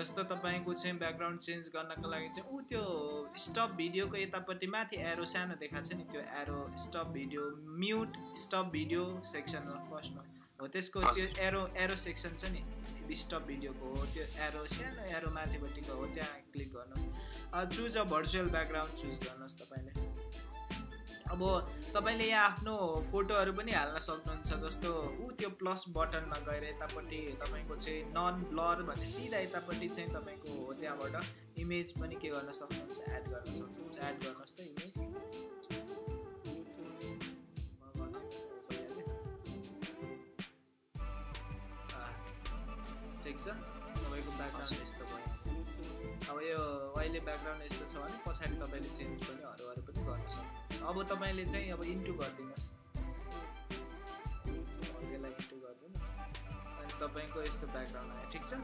जस्तो तपाईको चाहिँ ब्याकग्राउन्ड चेन्ज गर्नका लागि चाहिँ उ त्यो स्टप भिडियोको यतापट्टि माथि एरो सानो देखाछ नि त्यो arrow stop video mute stop video section हो फर्स्टमा हो त्यसको त्यो एरो एरो सेक्सन छ नि स्टप भिडियोको हो त्यो एरो सानो एरो माथिपट्टिको हो त्यहाँ क्लिक गर्नुस् choose a virtual background choose गर्नुस् तपाईले अब तपाईले यहाँ आफ्नो फोटोहरु पनि हाल्न सक्नुहुन्छ जस्तो उ त्यो प्लस बटनमा गएर यतापट्टि तपाईको चाहिँ नन ब्लर भन्ने सिधा यतापट्टि चाहिँ तपाईको हो त्यहाँबाट इमेज पनि के गर्न सक्नुहुन्छ एड गर्न सक्नुहुन्छ एड गर्नुस् त इमेज ठीक छ तपाईको ब्याकग्राउन्ड यस्तो भयो अब यो अहिले ब्याकग्राउन्ड यस्तो छ भने पछाडी तपाईले चेन्ज पनि अरु पनि गर्न सक्नुहुन्छ अब तपाईले चाहिँ अब इन्टु गर्दिनुस् यसलाई इन्टु गर्दिनुस् अनि तपाईको यस्तो ब्याकग्राउन्ड आयो ठीक छ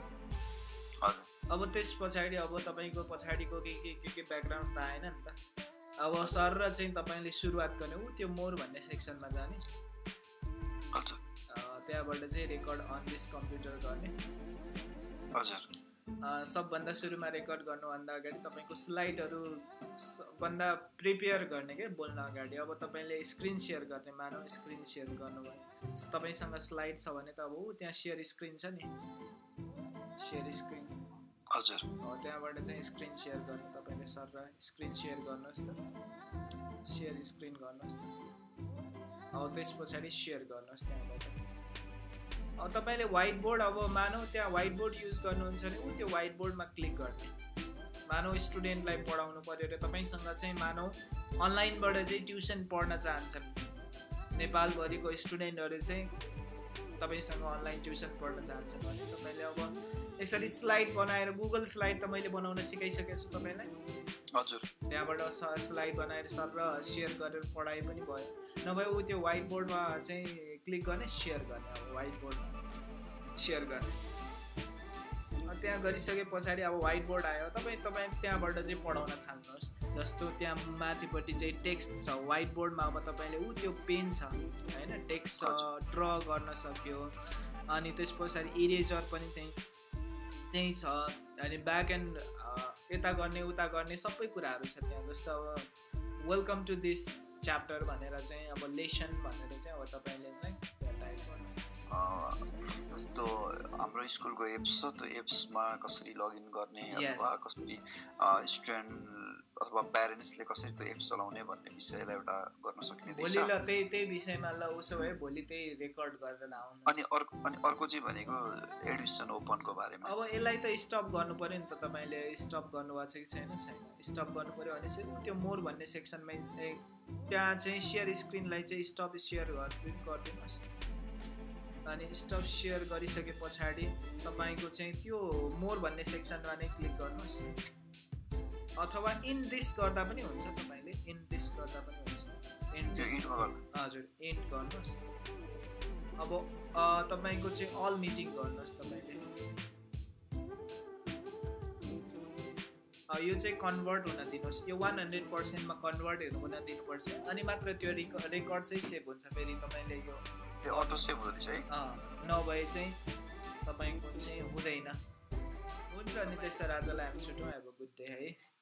हजुर अब त्यसपछि अब तपाईको पछाडीको के ब्याकग्राउन्ड त आएन नि त अब सर र चाहिँ तपाईले सुरुवात गर्ने उ त्यो मोर भन्ने सेक्सनमा जाने हजुर त्यहाँबाट चाहिँ रेकर्ड अन दिस कम्प्युटर गर्ने हजुर सबभन्दा सुरुमा रेकर्ड गर्नु भन्दा अगाडि तपाईको स्लाइडहरु भन्दा प्रिपेयर गर्ने के बोल्न अगाडि अब तपाईले स्क्रिन शेयर गर्ने मानौ स्क्रिन शेयर गर्नु भयो तपाईसँग स्लाइड छ भने त अब उ त्यहाँ शेयर स्क्रिन छ नि शेयर स्क्रिन हजुर हो त्यहाँबाट चाहिँ स्क्रिन शेयर गर्नु तपाईले सर र स्क्रिन शेयर गर्नुस् त शेयर स्क्रिन गर्नुस् त अब त्यसपछि शेयर गर्नुस् त्यहाँबाट अब तपाईले व्हाइट बोर्ड अब मानौ त्यहाँ व्हाइट बोर्ड युज गर्नुहुन्छ नि उ त्यो व्हाइट बोर्डमा क्लिक गर्ने मानौ स्टुडेन्टलाई पढाउनु पर्यो र तपाईसँग चाहिँ मानौ अनलाइनबाट चाहिँ ट्युसन पढ्न चाहन्छन् नेपाल भरिको स्टुडेन्टहरु चाहिँ तपाईसँग अनलाइन ट्युसन पढ्न चाहन्छन् भने तपाईले अब यसरी स्लाइड बनाएर गुगल स्लाइड त मैले बनाउन सिकाइसकेको छु तपाईलाई हजुर त्यहाँबाट स्लाइड बनाएर सर र शेयर गरेर पढाइ पनि भयो नभए उ त्यो व्हाइट बोर्डमा चाहिँ क्लिक गर्ने शेयर गर्ने अब व्हाइट बोर्ड शेयर गर्ने त्यहाँ गरिसके पछाडी अब व्हाइट बोर्ड आयो तपाई त्यहाँबाट चाहिँ पढाउन थाल्नुस् जस्तो त्यहाँ माथिपट्टि चाहिँ टेक्स्ट छ व्हाइट बोर्डमा अब तपाईले उ त्यो पेन छ हैन टेक्स्ट ड्र गर्न सक्यो अनि त्यसपछि इरेजर पनि त्यही छ अनि ब्याक एन्ड यता गर्ने सबै कुराहरु छ त्यहाँ जस्तो अब वेलकम टु दिस च्याप्टर भनेर चाहिँ अब लेसन भनेर चाहिँ अब तपाईले चाहिँ टाइप गर्नु त हाम्रो स्कुलको एप्स छ त्यो एप्समा कसरी लगइन गर्ने अथवा कसरी स्टुडेन्ट अथवा प्यारेन्ट्सले कसरी त्यो एप्स चलाउने भन्ने विषयलाई एउटा गर्न सकिने रहेछ भोलि ल त्यही विषयमा ल उसो भए भोलि त्यही रेकर्ड गरेर आउनु अनि अर्को चाहिँ भनेको एडमिसन ओपनको बारेमा अब यसलाई त स्टप गर्नु पर्यो नि त तपाईले स्टप गर्नुभएको छ कि छैन स्टप गर्नु पर्यो अनि त्यो मोर भन्ने सेक्सनमा त्यहाँ चाहिँ शेयर स्क्रिनलाई चाहिँ स्टप शेयर गरिदिनुहोस् अनि स्टप शेयर गरिसके पछाडी तपाईको चाहिँ त्यो मोर भन्ने सेक्सनमा नै क्लिक गर्नुस् अथवा इन दिस गर्दा पनि हुन्छ तपाईले इन दिस गर्दा पनि हुन्छ इन दिस हजुर एन्ड गर्नुस् अब तपाईको चाहिँ अल मिटिङ गर्नुस् तपाईले यो चाहिँ कन्भर्ट हुन दिनुस् यो 100% मा कन्भर्ट हुन दिनुपर्छ अनि मात्र त्यो रेकर्ड चाहिँ सेभ हुन्छ फेरि तपाईले यो अटो सेभ हुँदैछ है नभए चाहिँ तपाईको चाहिँ हुँदैन हुन्छ अनि त्यसै आजलाई हामी छुट्यौं हैव अ गुड डे है